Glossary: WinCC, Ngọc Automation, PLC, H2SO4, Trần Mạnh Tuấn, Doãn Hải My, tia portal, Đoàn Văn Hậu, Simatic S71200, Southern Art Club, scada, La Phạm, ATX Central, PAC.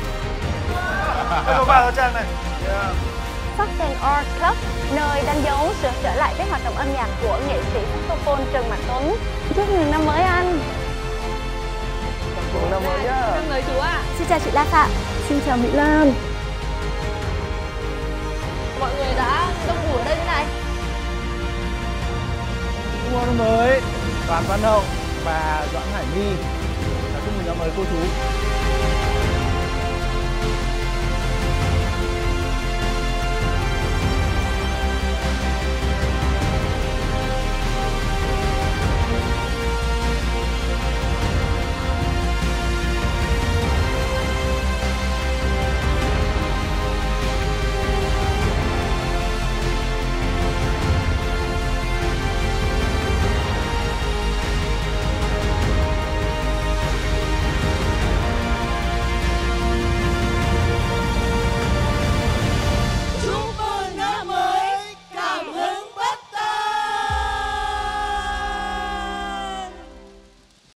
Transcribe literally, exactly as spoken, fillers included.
kìa. Đây có ba hóa trang này. Yeah. Southern Art Club, nơi đánh dấu sự trở lại với hoạt động âm nhạc của nghệ sĩ saxophone Trần Mạnh Tuấn. Chúc mừng năm mới anh. Chúc năm mới nhá. Năm mới chú ạ. Xin chào chị La Phạm. Xin chào Mỹ Lan. Mọi người đã đông đủ ở đây thế này. Chúc năm mới Đoàn Văn Hậu và Doãn Hải My. Chúc mừng năm mới cô chú.